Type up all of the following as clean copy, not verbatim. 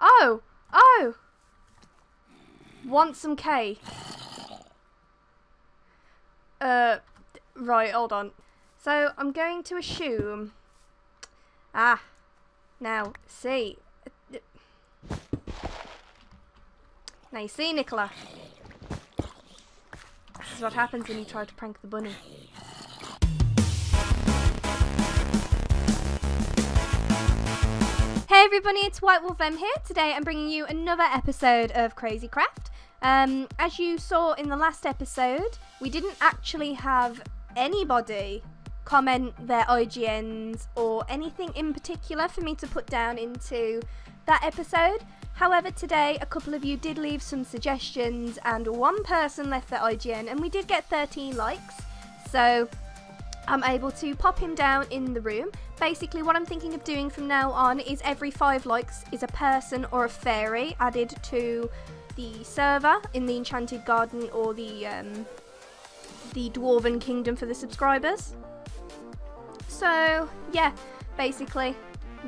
Oh! Oh! Want some K? Right, hold on. So, I'm going to assume... Ah. Now, see. Now you see, Nicola. This is what happens when you try to prank the bunny. Hey everybody, it's White Wolf Em here. Today I'm bringing you another episode of Crazy Craft. As you saw in the last episode, we didn't actually have anybody comment their IGNs or anything in particular for me to put down into that episode. However, today a couple of you did leave some suggestions and one person left their IGN and we did get 13 likes. So I'm able to pop him down in the room. Basically what I'm thinking of doing from now on is every 5 likes is a person or a fairy added to the server in the Enchanted Garden or the Dwarven Kingdom for the subscribers. So yeah, basically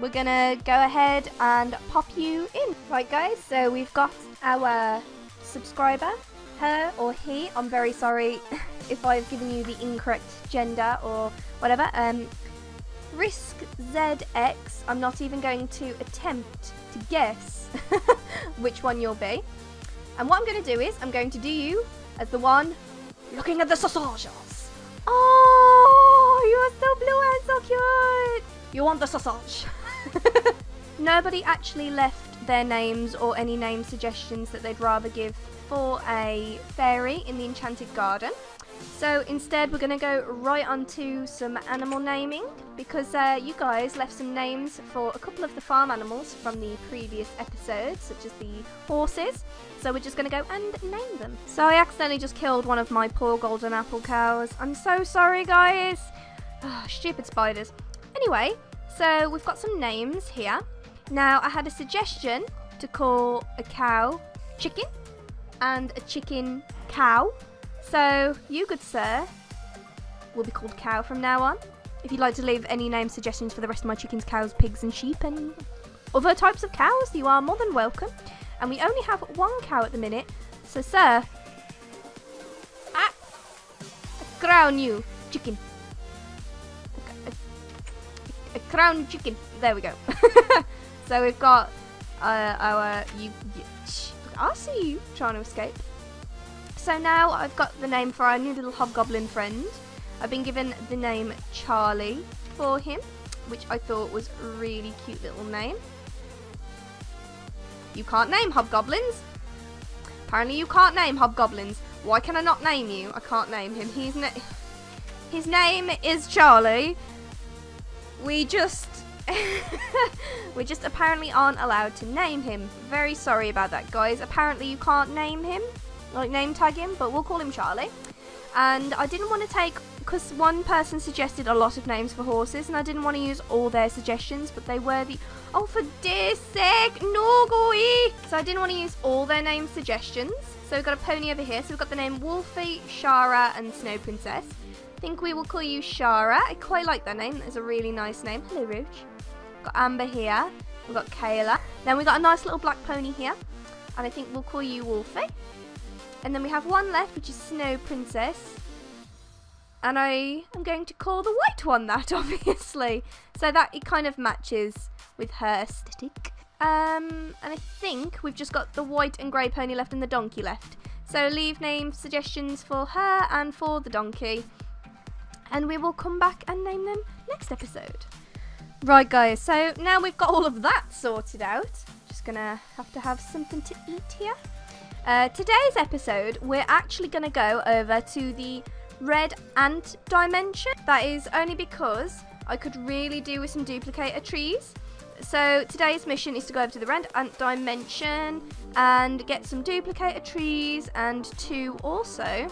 we're gonna go ahead and pop you in. Right guys, so we've got our subscriber, her or he, I'm very sorry if I've given you the incorrect gender or whatever. Risk ZX, I'm not even going to attempt to guess which one you'll be. And what I'm going to do is, I'm going to do you as the one looking at the sausages. Oh, you are so blue and so cute. You want the sausage. Nobody actually left their names or any name suggestions that they'd rather give for a fairy in the Enchanted Garden. So instead we're going to go right on to some animal naming, because you guys left some names for a couple of the farm animals from the previous episode, such as the horses. So we're just going to go and name them. So I accidentally just killed one of my poor golden apple cows. I'm so sorry guys. Oh, stupid spiders. Anyway, so we've got some names here. Now I had a suggestion to call a cow chicken and a chicken cow. So, you good sir will be called cow from now on. If you'd like to leave any name suggestions for the rest of my chickens, cows, pigs and sheep and other types of cows, you are more than welcome. And we only have one cow at the minute, so sir, I crown you chicken. A crown chicken, there we go. So we've got our, I see you trying to escape. So now I've got the name for our new little hobgoblin friend. I've been given the name Charlie for him, which I thought was a really cute little name. You can't name hobgoblins. Apparently you can't name hobgoblins. Why can I not name you? I can't name him. His name is Charlie. We just... we just apparently aren't allowed to name him. Very sorry about that, guys. Apparently you can't name him. Like name tag him, but we'll call him Charlie. And I didn't want to take, because one person suggested a lot of names for horses and I didn't want to use all their suggestions, but they were the, oh for dear sake, no go eat. So I didn't want to use all their name suggestions. So we've got a pony over here. So we've got the name Wolfie, Shara and Snow Princess. I think we will call you Shara. I quite like that name. That's a really nice name. Hello Rouge. Got Amber here. We've got Kayla. Then we've got a nice little black pony here. And I think we'll call you Wolfie. And then we have one left, which is Snow Princess. And I am going to call the white one that, obviously. So that it kind of matches with her aesthetic. And I think we've just got the white and grey pony left and the donkey left. So leave name suggestions for her and for the donkey. And we will come back and name them next episode. Right guys, so now we've got all of that sorted out. Just gonna have to have something to eat here. Today's episode, we're actually going to go over to the Red Ant Dimension. That is only because I could really do with some duplicator trees. So today's mission is to go over to the Red Ant Dimension and get some duplicator trees and to also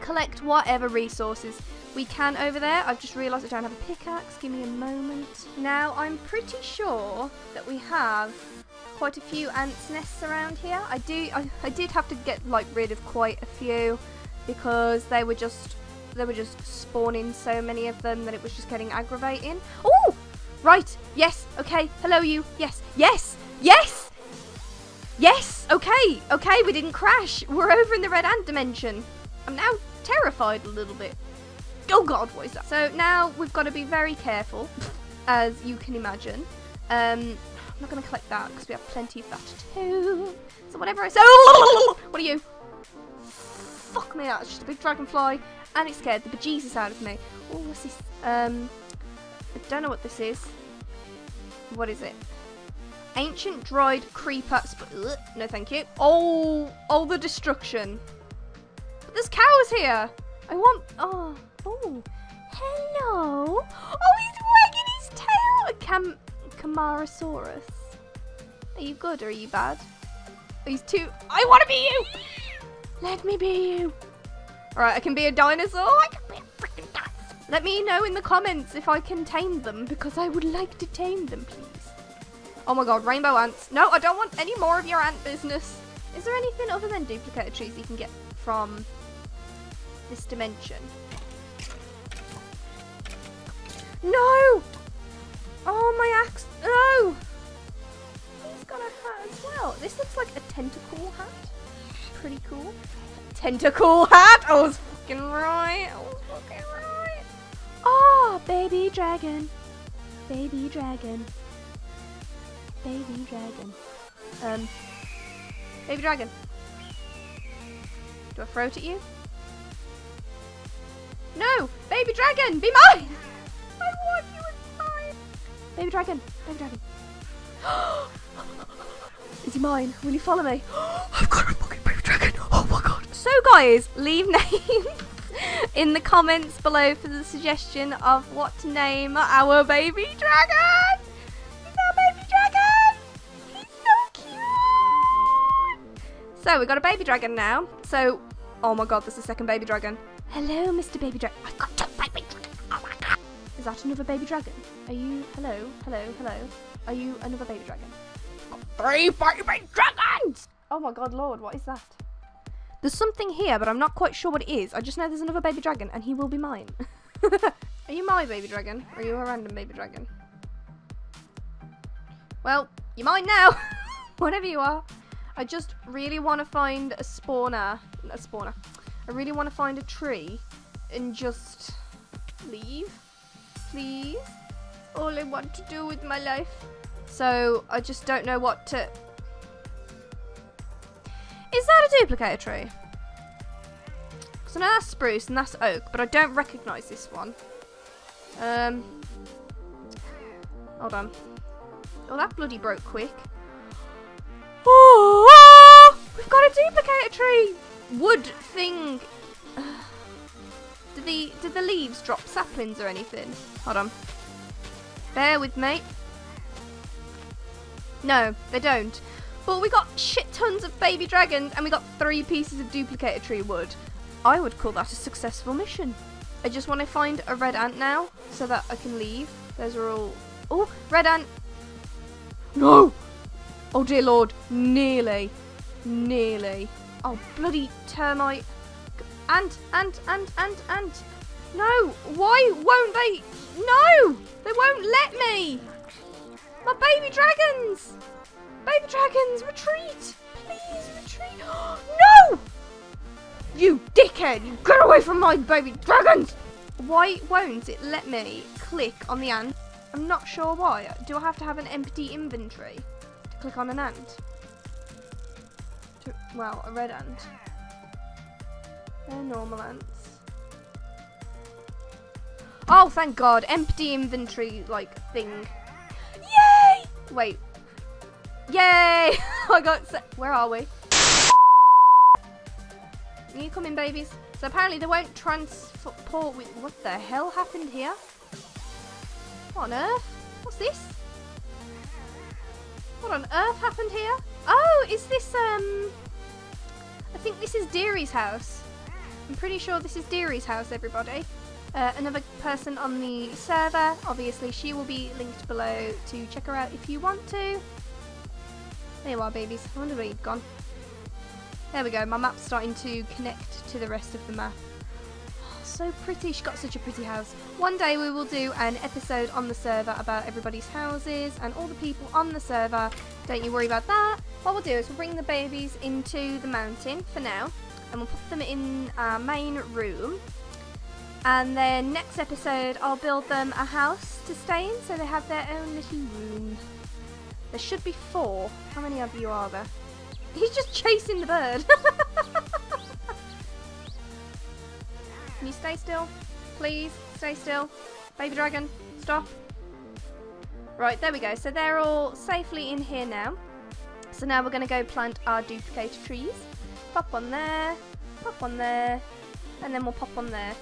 collect whatever resources we can over there. I've just realised I don't have a pickaxe. Give me a moment. Now, I'm pretty sure that we have... quite a few ants' nests around here. I did have to get like rid of quite a few because they were just spawning so many of them that it was just getting aggravating. Oh, right. Yes. Okay. Hello, you. Yes. Yes. Yes. Yes! Okay! Okay, we didn't crash! We're over in the Red Ant Dimension. I'm now terrified a little bit. Oh god, what is that? So now we've got to be very careful, as you can imagine. I'm not going to collect that, because we have plenty of that too. So whatever I say... Oh! What are you? Fuck me, that's just a big dragonfly. And it scared the bejesus out of me. Oh, what's this? I don't know what this is. What is it? Ancient dried creeper... No, thank you. Oh, all the destruction. But there's cows here. I want... Oh, oh. Hello. Oh, he's wagging his tail. Camarasaurus. Are you good or are you bad? These two. I want to be you. Let me be you. All right, I can be a dinosaur. I can be a freaking dinosaur. Let me know in the comments if I can tame them, because I would like to tame them, please. Oh my god, rainbow ants. No, I don't want any more of your ant business. Is there anything other than duplicated trees you can get from this dimension? No! Oh, my axe. No! He's got a hat as well. This looks like a tentacle hat. Pretty cool. Tentacle hat! I was fucking right. I was fucking right. Oh, baby dragon. Baby dragon. Baby dragon. Baby dragon. Do I throw it at you? No! Baby dragon! Be mine! I want you as mine! Baby dragon! Baby dragon. Is he mine? Will you follow me? I've got a fucking baby dragon! Oh my god! So guys, leave names in the comments below for the suggestion of what to name our baby dragon! So we got a baby dragon now. So, oh my god, there's a second baby dragon. Hello, Mr. Baby Dragon. I've got two baby dragons. Oh my god. Is that another baby dragon? Are you? Hello, hello, hello. Are you another baby dragon? I've got three baby dragons. Oh my god, Lord, what is that? There's something here, but I'm not quite sure what it is. I just know there's another baby dragon, and he will be mine. Are you my baby dragon, or are you a random baby dragon? Well, you're mine now. Whatever you are. I just really want to find a spawner. Not a spawner. I really want to find a tree and just leave, please. All I want to do with my life. So I just don't know what to... Is that a duplicator tree? Because I know that's spruce and that's oak, but I don't recognise this one. Hold on. Oh, that bloody broke quick. Oh, we've got a duplicator tree! Wood thing. Did the leaves drop saplings or anything? Hold on. Bear with me. No, they don't. But we got shit tons of baby dragons and we got 3 pieces of duplicator tree wood. I would call that a successful mission. I just want to find a red ant now so that I can leave. Those are all... Oh, red ant! No! Oh dear lord, nearly, nearly. Oh bloody termite. And. No, why won't they? No, they won't let me. My baby dragons, retreat. Please retreat. No! You dickhead, you get away from my baby dragons. Why won't it let me click on the ant? I'm not sure why. Do I have to have an empty inventory? Click on an ant. Well, a red ant. They're normal ants. Oh, thank god. Empty inventory, like, thing. Yay! Wait. Yay! I got set. Where are we? Are you coming, babies? So apparently they won't transport with... What the hell happened here? What on earth? What's this? What on earth happened here? Oh, is this, I think this is Deary's house. I'm pretty sure this is Deary's house, everybody. Another person on the server. Obviously, she will be linked below to check her out if you want to. There you are, babies. I wonder where you've gone. There we go. My map's starting to connect to the rest of the map. So pretty. She got such a pretty house. One day we will do an episode on the server about everybody's houses and all the people on the server. Don't you worry about that. What we'll do is we'll bring the babies into the mountain for now, and we'll put them in our main room. And then next episode I'll build them a house to stay in so they have their own little room. There should be four. How many of you are there? He's just chasing the bird. Can you stay still? Please, stay still. Baby dragon, stop. Right, there we go. So they're all safely in here now. So now we're going to go plant our duplicated trees. Pop one there, pop one there, and then we'll pop one there.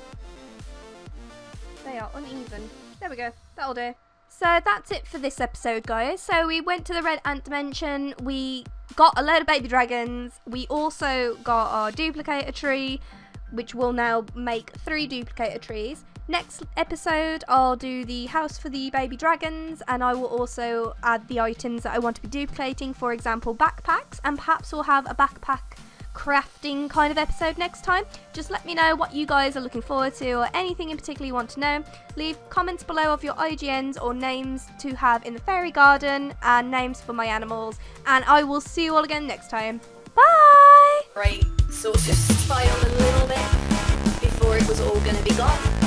They are uneven. There we go. That'll do. So that's it for this episode, guys. So we went to the Red Ant Dimension. We got a load of baby dragons. We also got our duplicator tree, which will now make 3 duplicator trees. Next episode, I'll do the house for the baby dragons, and I will also add the items that I want to be duplicating, for example, backpacks, and perhaps we'll have a backpack crafting kind of episode next time. Just let me know what you guys are looking forward to, or anything in particular you want to know. Leave comments below of your IGNs or names to have in the fairy garden, and names for my animals, and I will see you all again next time. Bye! Right, so just spy on a little bit before it was all gonna be gone.